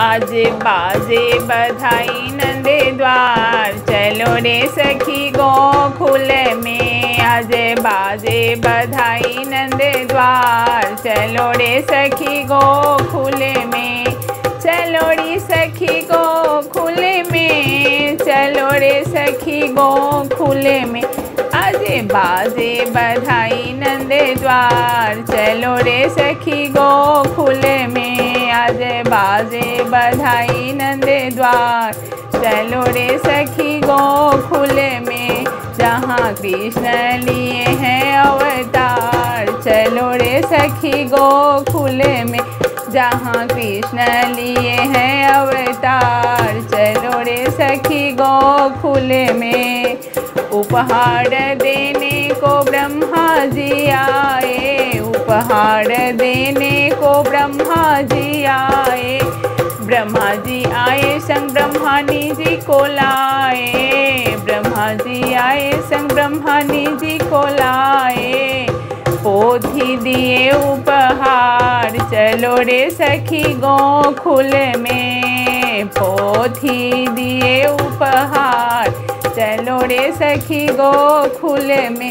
आजे बाजे बधाई नंदे द्वार, चलो रे सखी गो खुले में। आजे बाजे बधाई नंदे द्वार, चलो रे सखी गो खुले में। चलो रे सखी गो खुले में, चलो रे सखी गो खुले में। आजे बाजे बधाई नंदे द्वार, चलो रे सखी गो खुले में। आजे बाजे बधाई नंदे द्वार, चलो रे सखी गो खुले में। जहाँ कृष्ण लिए हैं अवतार, चलो रे सखी गो खुले में। जहाँ कृष्ण लिए हैं अवतार, चलो रे सखी गो खुले में। उपहार देने को ब्रह्मा जी आए, उपहार देने को ब्रह्मा जी आए। ब्रह्मा जी आए संग ब्रह्मानी जी को लाए, ब्रह्मा जी आए संग ब्रह्मानी जी को लाए। पोथी दिए उपहार, चलो रे सखी गो खुले में। पोथी दिए उपहार, चलो रे सखी गो खुले में।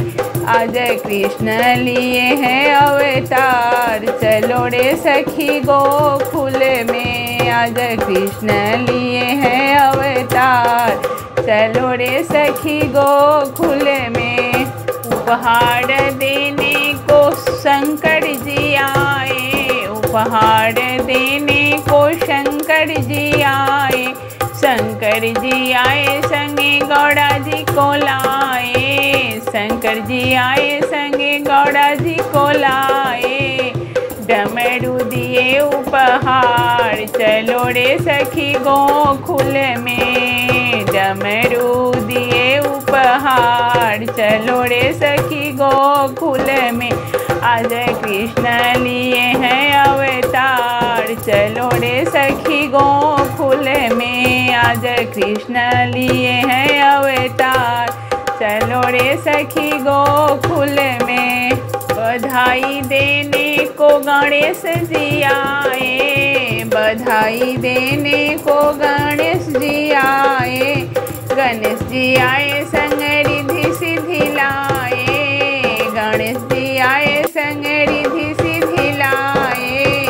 आजे कृष्ण लिए हैं अवतार, चलो रे सखी गो खुले में। आजे कृष्ण लिए हैं अवतार, चलो रे सखी गो खुले में। उपहार देने को शंकर जी आए, उपहार देने को शंकर जी आए। शंकर जी आए संगे गौड़ा जी को लाए, शंकर जी आए संगे गौड़ा जी को लाए। डमरू दिए उपहार, चलो रे सखी गो खुले में। डमरू दिए उपहार, चलो रे सखी गो खुले में। आजे कृष्ण लिए हैं अवतार, चलो रे सखी गो खुले में। आजे कृष्ण लिए हैं अवतार, चलो रे सखी गो खुले में। बधाई देने को गणेश जी आए, बधाई देने को गणेश जी आए। गणेश जी आए संग रिधि सिधि लाए, गणेश जी आए संग रिधि सिधि लाए।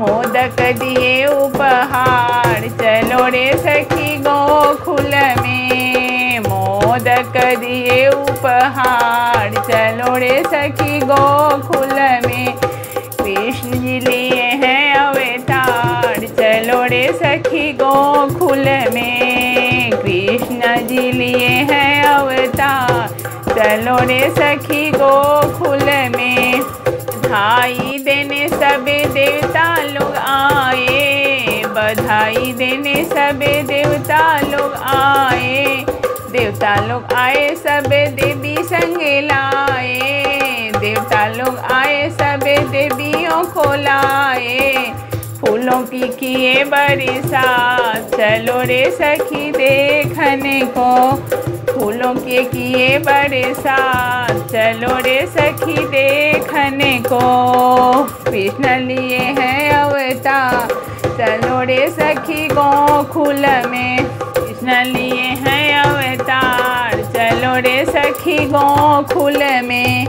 मोदक दिए उपहार, चलो रे सखी गो खुले में। मोदक दिए उपहार, चलो रे सखी गो खुले में। कृष्ण जी लिए हैं अवतार, चलो रे सखी गो खुले में। कृष्ण जी लिए हैं अवतार, चलो रे सखी गो खुले में। बधाई देने सभी देवता लोग आए, बधाई देने सभी देवता लोग आए। देवता लोग आए सभी देवी संग लाए, देवता लोग आए सभी देवियों को लाए। फूलों की किए बरसात, चलो रे सखी देखने को। फूलों के किए बरसात, चलो रे सखी देखने को। कृष्ण लिए हैं अवतार, चलो रे सखी गो खुले में। कृष्ण लिए हैं अवतार, चलो रे सखी गो खुले में।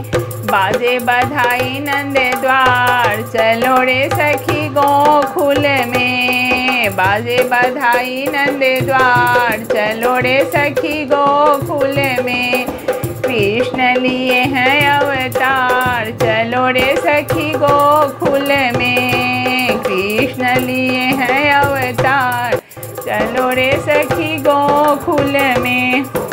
बाजे बधाई नंदे द्वार, चलो रे सखी गो खुले में। बाजे बधाई नंदे द्वार, चलो रे सखी गो खुले में। कृष्ण लिए हैं अवतार, चलो रे सखी गो खुले में। कृष्ण लिए हैं अवतार, चलो रे सखी गो खुले में।